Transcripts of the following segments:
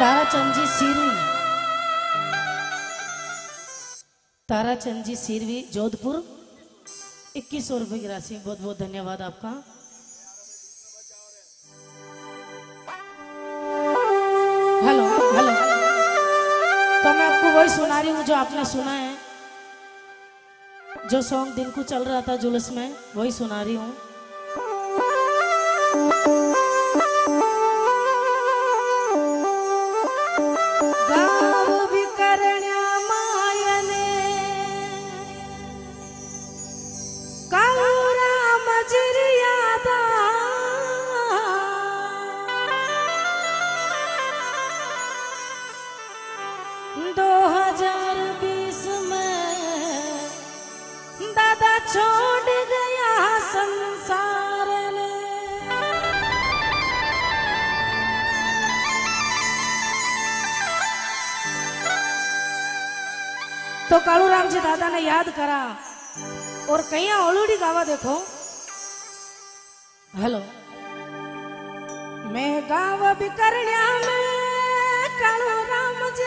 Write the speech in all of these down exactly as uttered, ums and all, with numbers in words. ताराचंद जी सीरवी, ताराचंद जी सीरवी जोधपुर, इक्कीस सौ रुपये की राशि। बहुत बहुत धन्यवाद आपका। हेलो हेलो, तो मैं आपको वही सुना रही हूँ जो आपने सुना है, जो सॉन्ग दिन को चल रहा था जुलूस में, वही सुना रही हूँ। तो कालूराम जी दादा ने याद करा और कहीं ओलूडी गावा देखो। हेलो, मैं गाँव बिखरनिया में कालूराम जी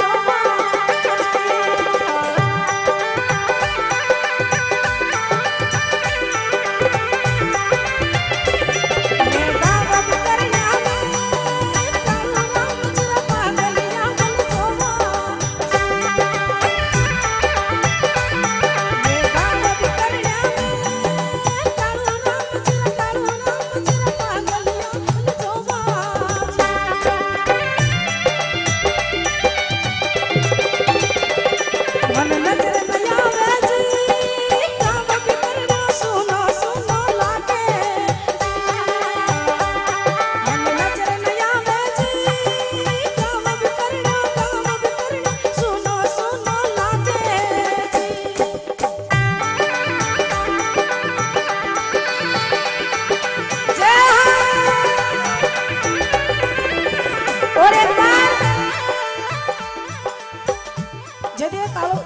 जावा।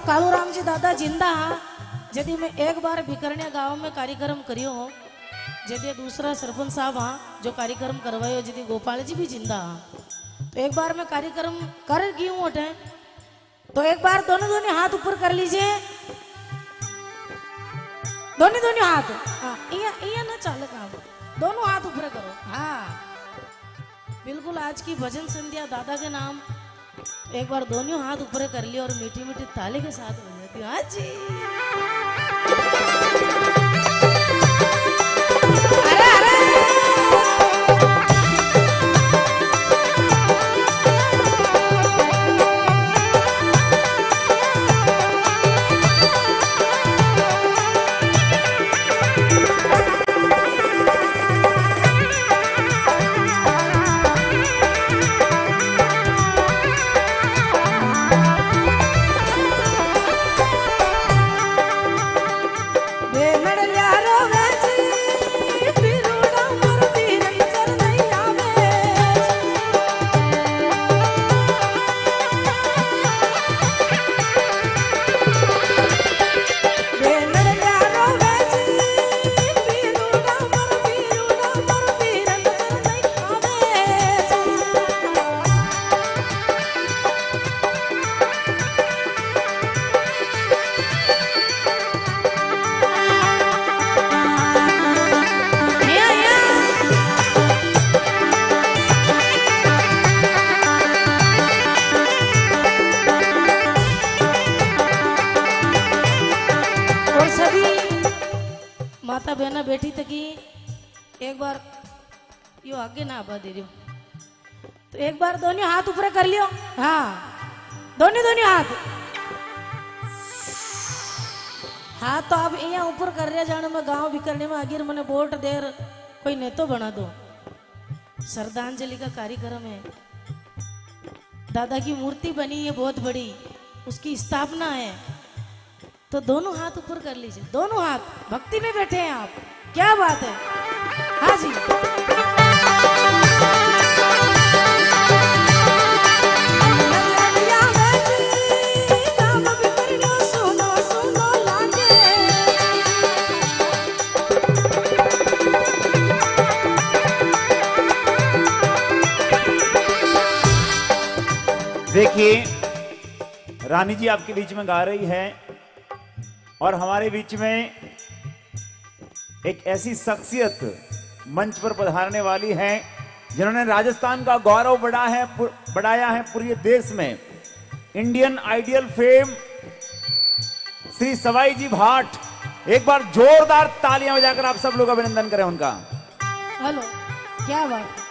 कालूराम जी दादा जिंदा यदि मैं एक बार बिखरनिया गांव में कार्यक्रम करियो, यदि दूसरा सरपंच साहब हाँ जो कार्यक्रम करवायो, यदि गोपाल जी भी जिंदा हाँ, तो एक बार मैं कार्यक्रम कर गई हूँ उठे, तो एक बार दोनों दोनों हाथ ऊपर कर लीजिए, दोनों दोनों हाथ, हाँ इया इया ना चाले काम, दोनों हाथ ऊपर करो। हाँ बिल्कुल, आज की भजन संध्या दादा के नाम, एक बार दोनों हाथ ऊपर कर लिया और मीठी मीठी ताली के साथ हो जाती है। हाँ जी, माता बहना बेटी तकी एक बार यो आगे ना आबा दे रही, तो एक बार दोनों हाथ ऊपर कर लियो। हाँ दोनों दोनों हाथ, हाँ तो आप यहाँ ऊपर कर रहे जाने में गांव बिखरने में आगे मैंने वोट देर कोई नेतो बना दो। श्रद्धांजलि का कार्यक्रम है, दादा की मूर्ति बनी है बहुत बड़ी, उसकी स्थापना है, तो दोनों हाथ ऊपर कर लीजिए, दोनों हाथ भक्ति में बैठे हैं आप, क्या बात है। हाँ जी, रानी जी आपके बीच में गा रही है और हमारे बीच में एक ऐसी शख्सियत मंच पर पधारने वाली है जिन्होंने राजस्थान का गौरव बढ़ा है बढ़ाया है पूरे देश में। Indian Idol fame Shri Sawai ji Bhat, एक बार जोरदार तालियां बजाकर आप सब लोग अभिनंदन करें उनका। हेलो, क्या बात।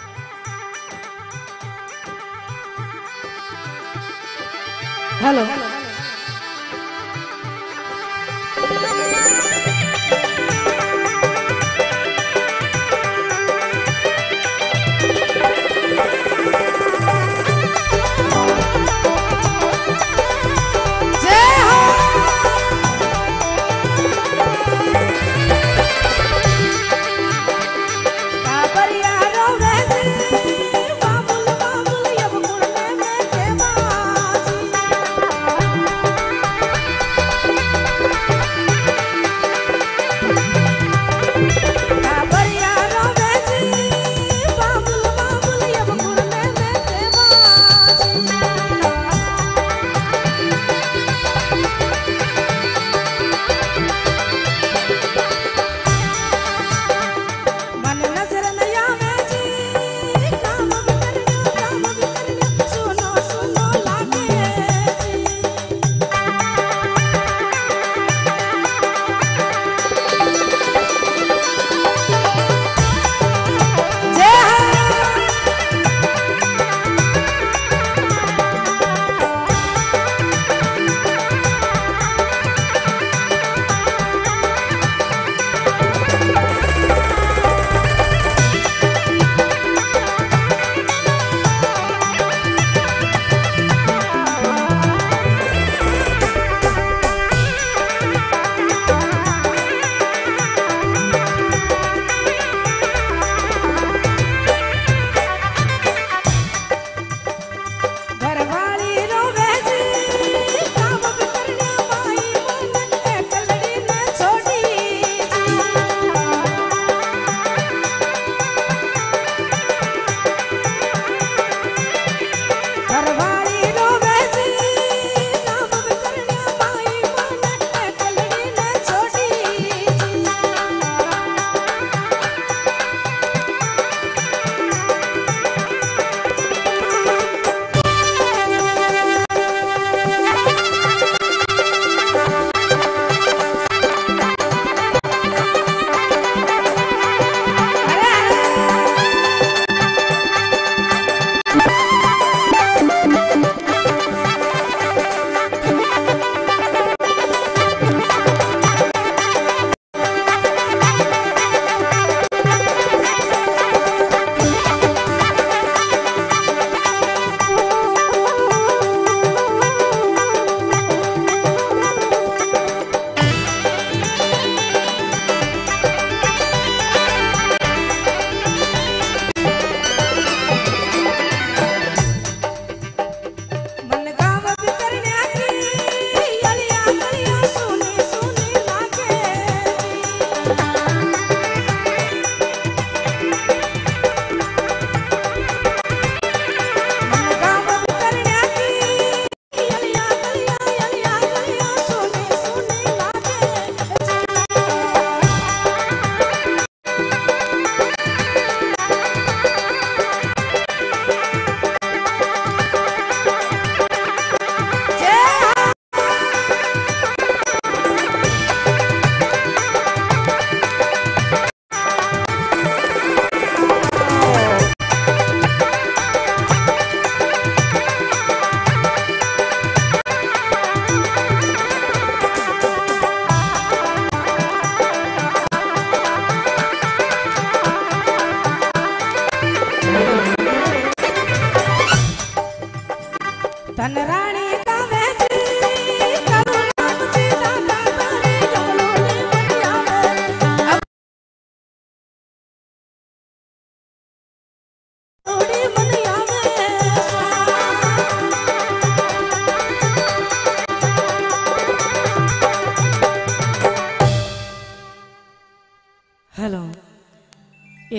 हेलो,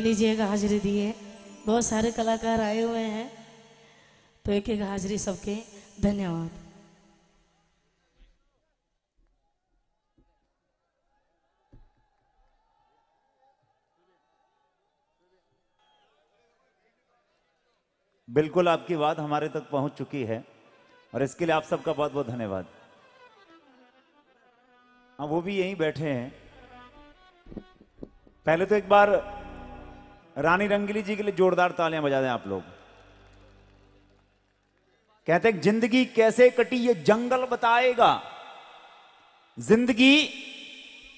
लीजिएगा हाजिरी दिए। बहुत सारे कलाकार आए हुए हैं तो एक एक हाजिरी सबके। धन्यवाद। बिल्कुल आपकी बात हमारे तक पहुंच चुकी है और इसके लिए आप सबका बहुत बहुत धन्यवाद। हाँ, वो भी यहीं बैठे हैं। पहले तो एक बार रानी रंगीली जी के लिए जोरदार तालियां बजा दें आप लोग। कहते हैं जिंदगी कैसे कटी ये जंगल बताएगा, जिंदगी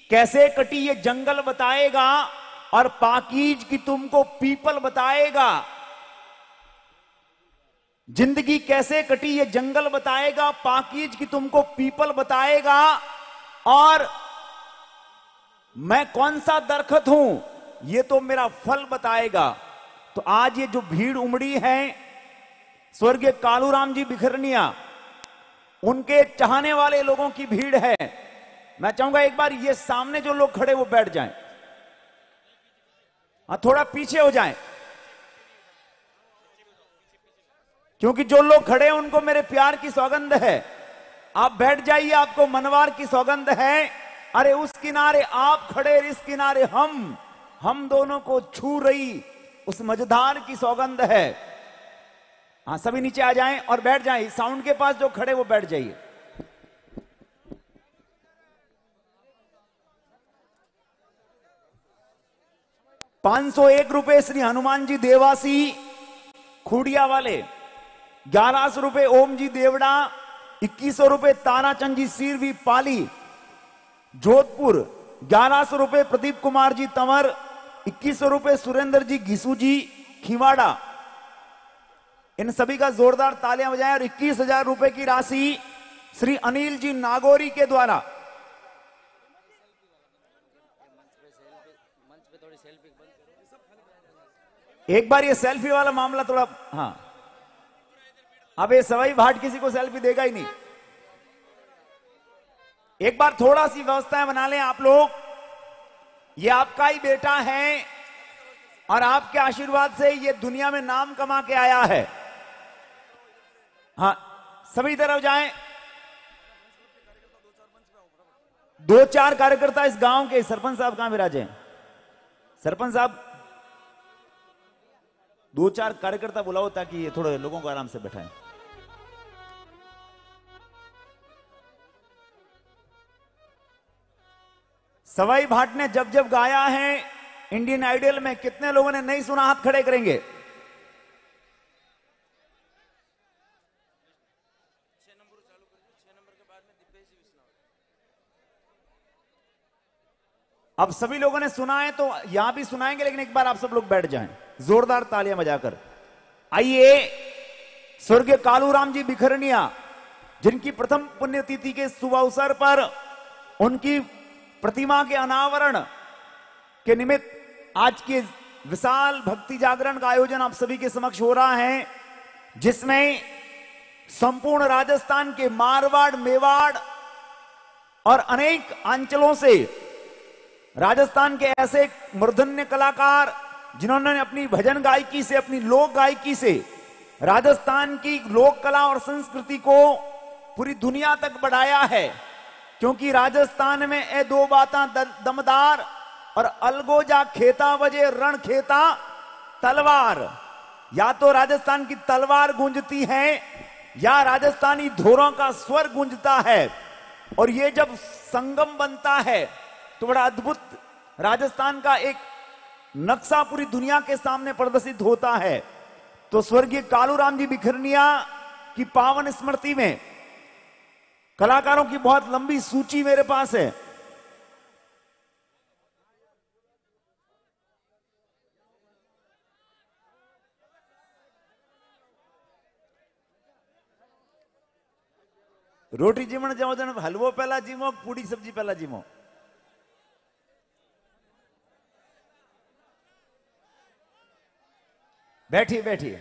कैसे कटी ये जंगल बताएगा और पाकीज की तुमको पीपल बताएगा। जिंदगी कैसे कटी ये जंगल बताएगा, पाकीज की तुमको पीपल बताएगा। और मैं कौन सा दरखत हूं ये तो मेरा फल बताएगा। तो आज ये जो भीड़ उमड़ी है स्वर्गीय कालूराम जी बिखरनिया उनके चाहने वाले लोगों की भीड़ है। मैं चाहूंगा एक बार ये सामने जो लोग खड़े वो बैठ जाएं, हाँ थोड़ा पीछे हो जाएं, क्योंकि जो लोग खड़े हैं उनको मेरे प्यार की सौगंध है। आप बैठ जाइए, आपको मनवार की सौगंध है। अरे उस किनारे आप खड़े, इस किनारे हम हम दोनों को छू रही उस मझधार की सौगंध है। हाँ सभी नीचे आ जाएं और बैठ जाएं। साउंड के पास जो खड़े वो बैठ जाइए। पांच सौ एक रुपए श्री हनुमान जी देवासी खुड़िया वाले, ग्यारह सौ रुपए ओम जी देवड़ा, इक्कीस सौ रुपए ताराचंद जी सीरवी पाली जोधपुर, ग्यारह सौ रुपए प्रदीप कुमार जी तंवर, इक्कीस सौ रुपए सुरेंद्र जी घिसू जी खिवाड़ा। इन सभी का जोरदार तालियां बजाएं। और इक्कीस हजार रुपए की राशि श्री अनिल जी नागौरी के द्वारा। एक बार ये सेल्फी वाला मामला थोड़ा, हाँ अब ये सवाई भाट किसी को सेल्फी देगा ही नहीं। एक बार थोड़ा सी व्यवस्थाएं बना लें आप लोग। ये आपका ही बेटा है और आपके आशीर्वाद से ये दुनिया में नाम कमा के आया है। हाँ सभी तरफ जाएं। दो चार कार्यकर्ता इस गांव के। सरपंच साहब कहां विराजे हैं? सरपंच साहब दो चार कार्यकर्ता बुलाओ ताकि ये थोड़े लोगों को आराम से बैठाएं। सवाई भाट ने जब जब गाया है इंडियन आइडल में, कितने लोगों ने नहीं सुना? हाथ खड़े करेंगे। अब सभी लोगों ने सुना है तो यहां भी सुनाएंगे, लेकिन एक बार आप सब लोग बैठ जाएं जोरदार तालियां बजाकर। आइए स्वर्गीय कालूराम जी बिखरनिया जिनकी प्रथम पुण्यतिथि के शुभ अवसर पर उनकी प्रतिमा के अनावरण के निमित्त आज के विशाल भक्ति जागरण का आयोजन आप सभी के समक्ष हो रहा है, जिसमें संपूर्ण राजस्थान के मारवाड़, मेवाड़ और अनेक अंचलों से राजस्थान के ऐसे मूर्धन्य कलाकार जिन्होंने अपनी भजन गायकी से, अपनी लोक गायकी से राजस्थान की लोक कला और संस्कृति को पूरी दुनिया तक बढ़ाया है। क्योंकि राजस्थान में ए दो बातां दमदार और अलगो जा खेता बजे रण खेता तलवार। या तो राजस्थान की तलवार गूंजती है या राजस्थानी धोरों का स्वर गूंजता है। और ये जब संगम बनता है तो बड़ा अद्भुत राजस्थान का एक नक्शा पूरी दुनिया के सामने प्रदर्शित होता है। तो स्वर्गीय कालूराम जी बिखरनिया की पावन स्मृति में कलाकारों की बहुत लंबी सूची मेरे पास है। रोटी जीमण जमो जन, हलवो पहला जीमो, पूड़ी सब्जी पहला जीमो। बैठिए बैठिए।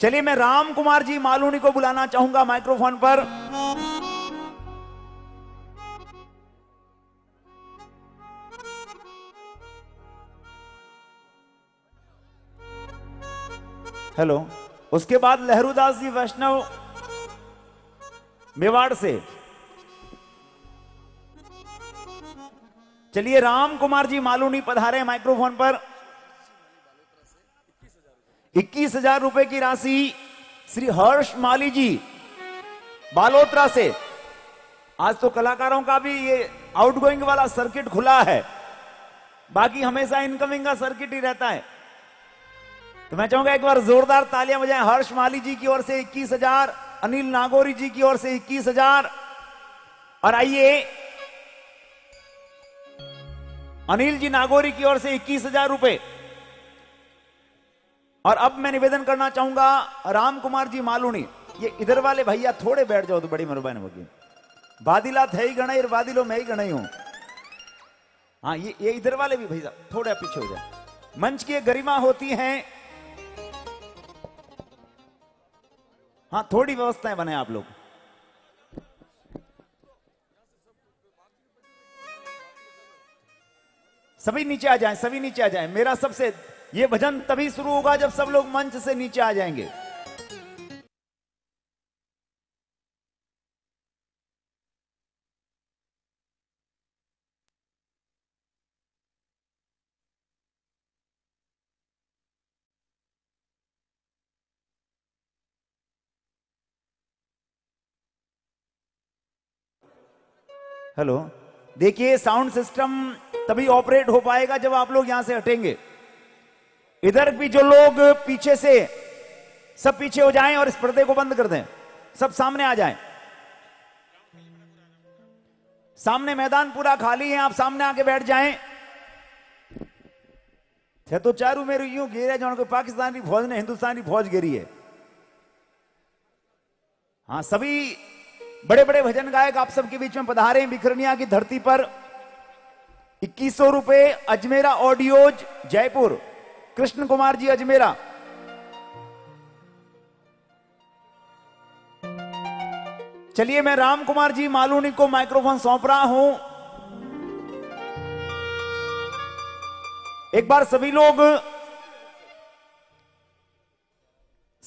चलिए मैं राम कुमार जी मालूनी को बुलाना चाहूंगा माइक्रोफोन पर। हेलो। उसके बाद लहरूदास जी वैष्णव, मेवाड़ से। चलिए राम कुमार जी मालूनी पधारे माइक्रोफोन पर। इक्कीस हजार रुपए की राशि श्री हर्ष माली जी बालोतरा से। आज तो कलाकारों का भी ये आउटगोइंग वाला सर्किट खुला है, बाकी हमेशा इनकमिंग का सर्किट ही रहता है। तो मैं चाहूंगा एक बार जोरदार तालियां बजाएं हर्ष माली जी की ओर से इक्कीस हजार, अनिल नागौरी जी की ओर से इक्कीस हजार। और आइए अनिल जी नागौरी की ओर से इक्कीस हजार रुपए। और अब मैं निवेदन करना चाहूंगा राम कुमार जी मालूनी, ये इधर वाले भैया थोड़े बैठ जाओ तो बड़ी मेहरबानी होगी। बादिला थे ही गणई और बादिलो मैं ही गणई हूं। हाँ, ये ये इधर वाले भी भैया थोड़ा पीछे हो जाए। मंच की गरिमा होती है। हाँ, थोड़ी व्यवस्थाएं बने आप लोग। सभी नीचे आ जाएं, सभी नीचे आ जाएं। मेरा सबसे ये भजन तभी शुरू होगा जब सब लोग मंच से नीचे आ जाएंगे। हेलो, देखिए साउंड सिस्टम तभी ऑपरेट हो पाएगा जब आप लोग यहां से हटेंगे। इधर भी जो लोग पीछे से, सब पीछे हो जाएं और इस पर्दे को बंद कर दें। सब सामने आ जाएं। सामने मैदान पूरा खाली है, आप सामने आके बैठ जाएं। थे तो चारू मेरे यूं घेरे जो पाकिस्तानी फौज ने हिंदुस्तानी फौज घेरी है। हाँ, सभी बड़े बड़े भजन गायक आप सबके बीच में पधारे हैं बिखरनिया की धरती पर। इक्कीस सौ रुपए अजमेरा ऑडियोज जयपुर, कृष्ण कुमार जी अजमेरा। चलिए मैं राम कुमार जी मालूनी को माइक्रोफोन सौंप रहा हूं। एक बार सभी लोग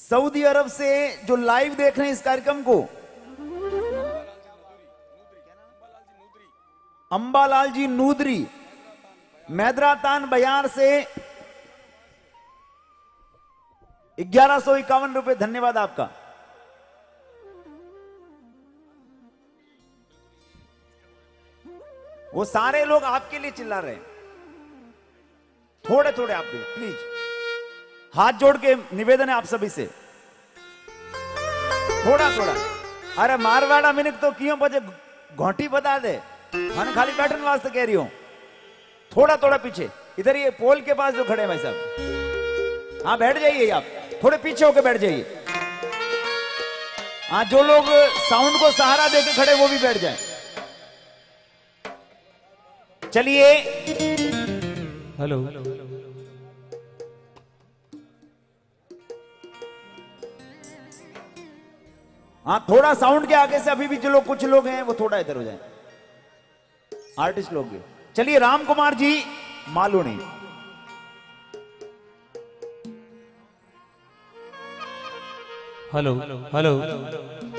सऊदी अरब से जो लाइव देख रहे हैं इस कार्यक्रम को, अंबालाल जी नूदरी मैदरातान बयार से ग्यारह सौ इक्यावन रुपए, धन्यवाद आपका। वो सारे लोग आपके लिए चिल्ला रहे हैं, थोड़े थोड़े आप भी प्लीज हाथ जोड़ के निवेदन है आप सभी से, थोड़ा थोड़ा। अरे मारवाड़ा मिनट तो क्यों बजे घोटी बता दे, मन खाली बैठने वास्ते कह रही हूं। थोड़ा थोड़ा पीछे, इधर ये पोल के पास जो खड़े हैं भाई साहब, हाँ बैठ जाइए आप, थोड़े पीछे होके बैठ जाइए। हाँ, जो लोग साउंड को सहारा देके खड़े वो भी बैठ जाएं। चलिए हेलो, हाँ थोड़ा साउंड के आगे से अभी भी जो लोग कुछ लोग हैं वो थोड़ा इधर हो जाएं, आर्टिस्ट लोग भी। चलिए राम कुमार जी मालूनी। हेलो हेलो, विराजमान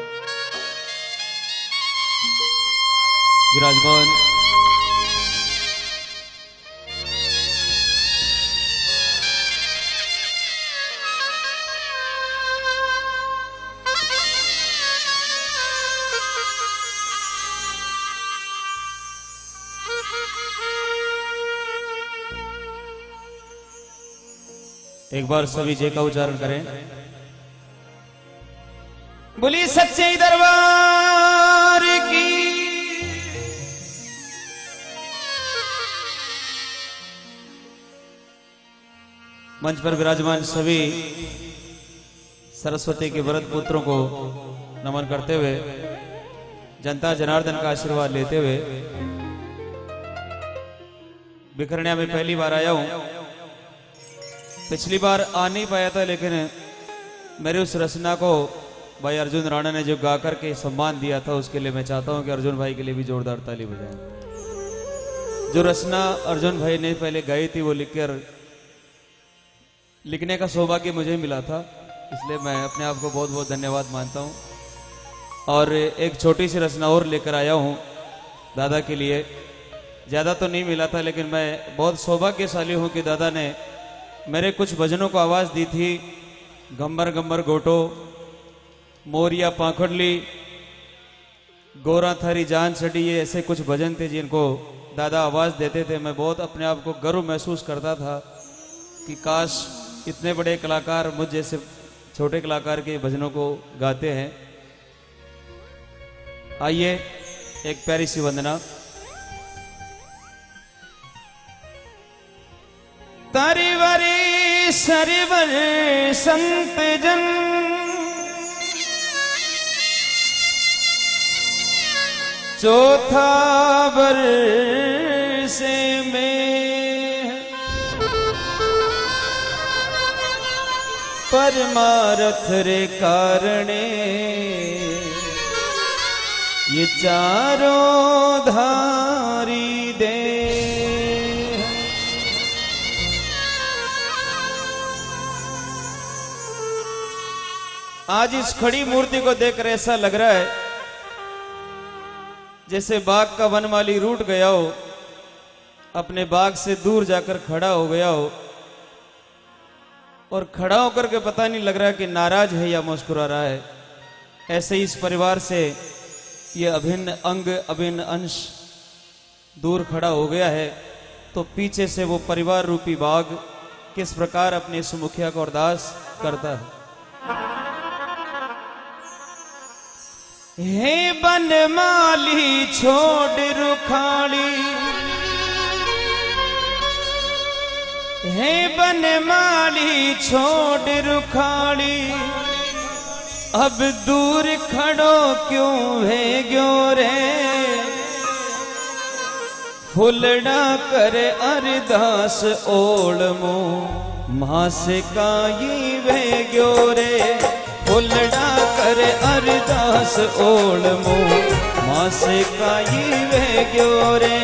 एक बार सभी जय का उच्चारण करें। बोली सच्चे दरबार की मंच पर विराजमान सभी सरस्वती के व्रत पुत्रों को नमन करते हुए, जनता जनार्दन का आशीर्वाद लेते हुए, बिखरनिया में पहली बार आया हूं। पिछली बार आ नहीं पाया था, लेकिन मेरी उस रचना को भाई अर्जुन राणा ने जो गा करके सम्मान दिया था, उसके लिए मैं चाहता हूं कि अर्जुन भाई के लिए भी जोरदार ताली बजाएं। जो रचना अर्जुन भाई ने पहले गाई थी वो लिखकर लिखने का सौभाग्य मुझे मिला था, इसलिए मैं अपने आप को बहुत बहुत धन्यवाद मानता हूं। और एक छोटी सी रचना और लेकर आया हूँ दादा के लिए। ज़्यादा तो नहीं मिला था, लेकिन मैं बहुत सौभाग्यशाली हूँ कि दादा ने मेरे कुछ भजनों को आवाज़ दी थी। गम्बर गम्बर गोटो, मोरिया पाखड़ली, गोरा थारी जान चढ़ी, ये ऐसे कुछ भजन थे जिनको दादा आवाज़ देते थे। मैं बहुत अपने आप को गर्व महसूस करता था कि काश इतने बड़े कलाकार मुझ जैसे छोटे कलाकार के भजनों को गाते हैं। आइए एक प्यारी सी वंदना। तारी वारी सरिवर संत जन चौथा वर्ष में परमारथ रे कारणे ये चारों धारी दे। आज इस खड़ी मूर्ति को देखकर ऐसा लग रहा है जैसे बाघ का वनमाली रूठ गया हो, अपने बाघ से दूर जाकर खड़ा हो गया हो, और खड़ा होकर के पता नहीं लग रहा कि नाराज है या मुस्कुरा रहा है। ऐसे ही इस परिवार से ये अभिन्न अंग अभिन्न अंश दूर खड़ा हो गया है, तो पीछे से वो परिवार रूपी बाघ किस प्रकार अपने इस मुखिया को अरदास करता है। हे बनमाली छोड़ रुखाली, हे बनमाली छोड़ रुखाली, अब दूर खड़ो क्यों है गयो रे, फुलड़ा करे अरदास ओलमो मास का ये वे गयो रे, फुलड़ा करे अरदास ओलमो मास का ये वे गयो रे।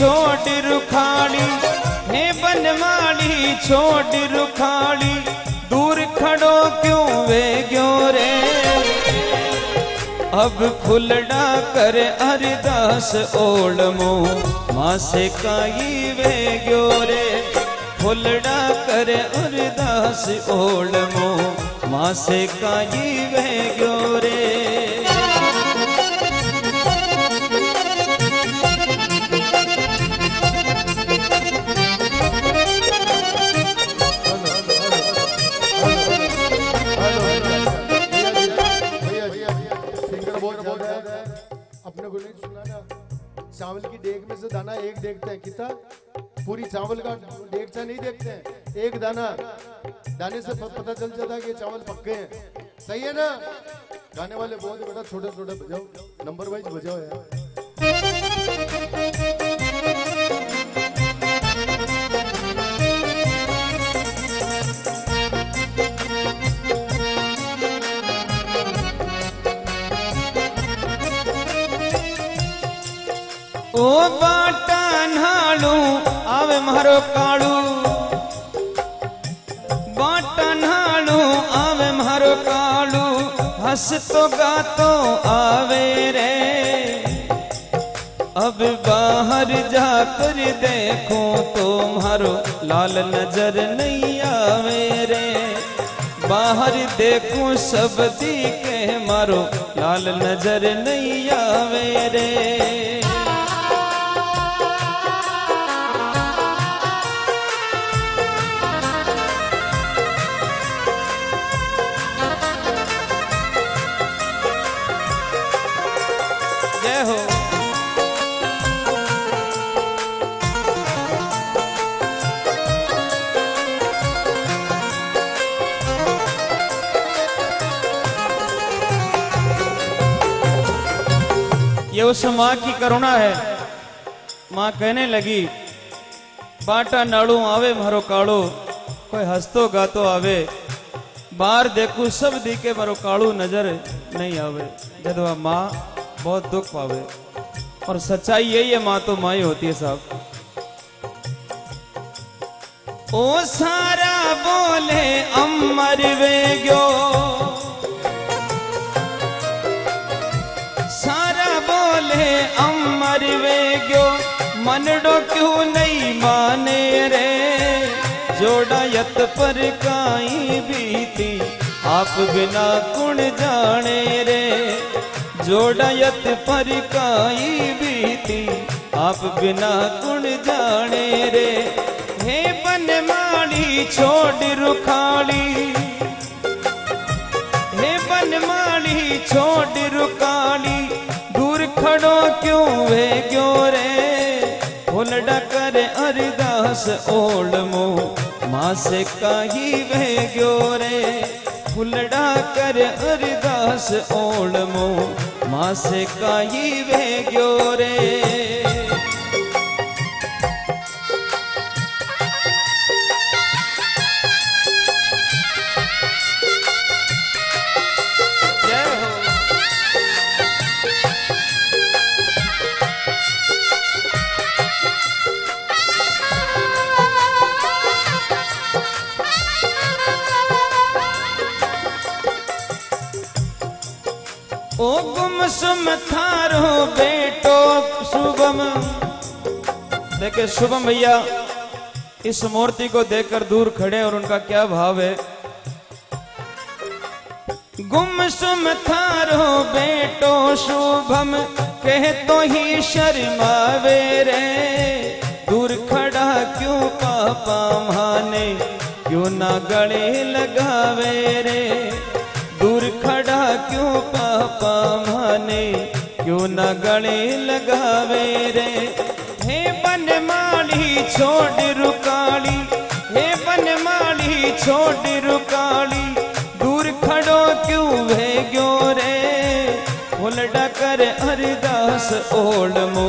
छोड़ रुखाली, हे बनमाली छोड़ रुखाली, दूर खड़ो क्यों वे गयो रे, अब फुलड़ा कर अरदास ओलमो मासे काई वे गयो रे, फुलड़ा कर अरदास ओलमो मासे काई वे गयो रे। चावल की डेग में से दाना एक देखते हैं, कितना पूरी चावल का डेगचा नहीं देखते हैं, एक दाना दाने से पता चल जाता है कि चावल पक्के हैं। सही है ना? गाने वाले बहुत बेटा छोटे छोटे बजाओ, नंबर वाइज बजाओ बाटा नालू आवे मारो कालू, बाटा नालू आवे मारो कालू, हंस तो गातो आवे रे, अब बाहर जाकर देखो तो मारो लाल नजर नहीं आवे रे, बाहर देखो सब दिखे मारो लाल नजर नहीं आवे रे। उस माँ की करुणा है। माँ कहने लगी, बाटा नाड़ू आवे मारो काड़ो, कोई हंसतो गातो आवे, बार देखू सब दीके मारो काड़ू नजर नहीं आवे। जदवा माँ बहुत दुख पावे, और सच्चाई यही है, माँ तो माँ ही होती है साहब। ओ सारा बोले अमर वे गो, सारा बोले अमर वे गो, मनडो क्यों नहीं माने रे, जोड़ा यत पर काई बीती, आप बिना कुण जाने रे, जोड़ा यत पर काई बीती, आप बिना कुण जाने रे, हे बनमाली छोड़ रुखाली, हे बनमाली छोड़ रुखाली, दूर खड़ो क्यों वे क्यों रे, होलड़ा करे अरदास ओढ़ मो, माँ से काही वह गो रे, फुलड़ा कर अरदास ओढ़ मो, माँ से काही वह गो रे। ओ गुमसुम थारो बेटो शुभम, देखे शुभम भैया इस मूर्ति को देखकर दूर खड़े और उनका क्या भाव है। गुमसुम थारो बेटो शुभम, कह तो ही शर्मावे रे, दूर खड़ा क्यों पापा माने, क्यों ना गले लगावे रे, दूर खड़ा क्यों पापा माने, क्यों न गले लगावे रे, हे बनमाली छोड़ रुकाली, हे बनमाली छोड़ रुकाली, दूर खड़ो क्यों वे गो रे, उलटा कर अरदास ओढ़ मो,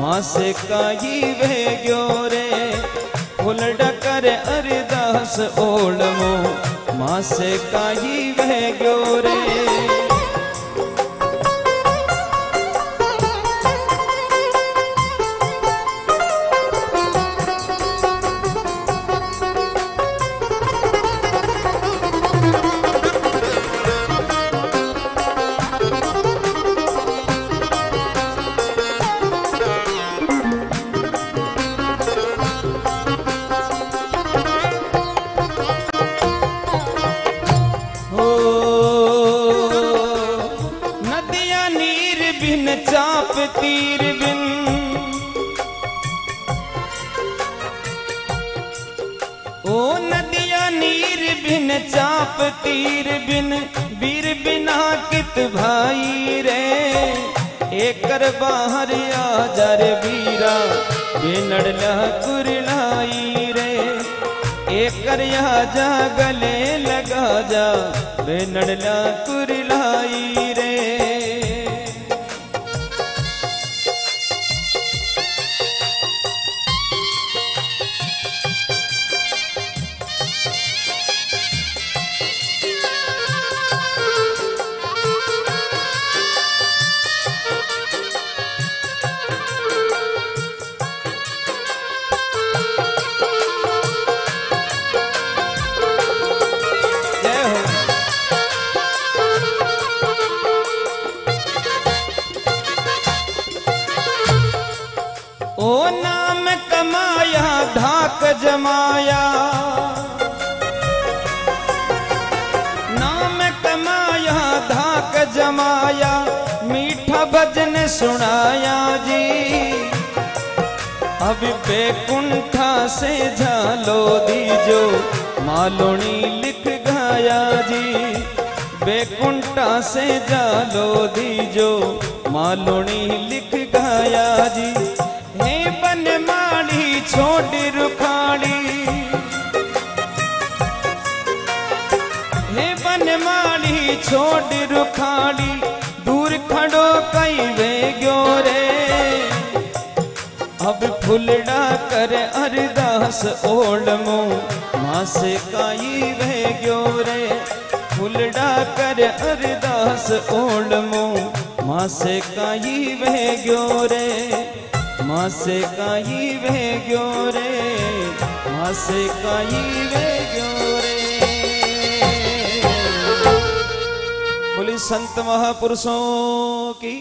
माँ से काही वे गो रे, उलटा कर अरदास ओढ़ मो, माँ से काही वह गो रे। भाई रे एकर बाहर आजर बीरा, बिनड़ला कुरलाई रे, एकर आजा गले लगा जा, बिनड़ला कुरलाई रे। जमाया नाम कमाया धाक जमाया, मीठा भजन सुनाया जी, अब बेकुंठा से झालो दीजो, मालूनी लिख गाया जी, बेकुंठा से झालो दीजो, मालूनी लिख गाया जी, हे बनमाली छोड़ रुखाली, हे बनमाली छोड़ रुखाली, दूर खड़ो कई वे गो अब फुलड़ा कर अरदास ओलमो मास काई वे गो रे। फुलड़ा कर अरदास ओलमो मास काई वे गो रे। मास काई वे गो रे। मास काई वे गो रे। बोली संत महापुरुषों की।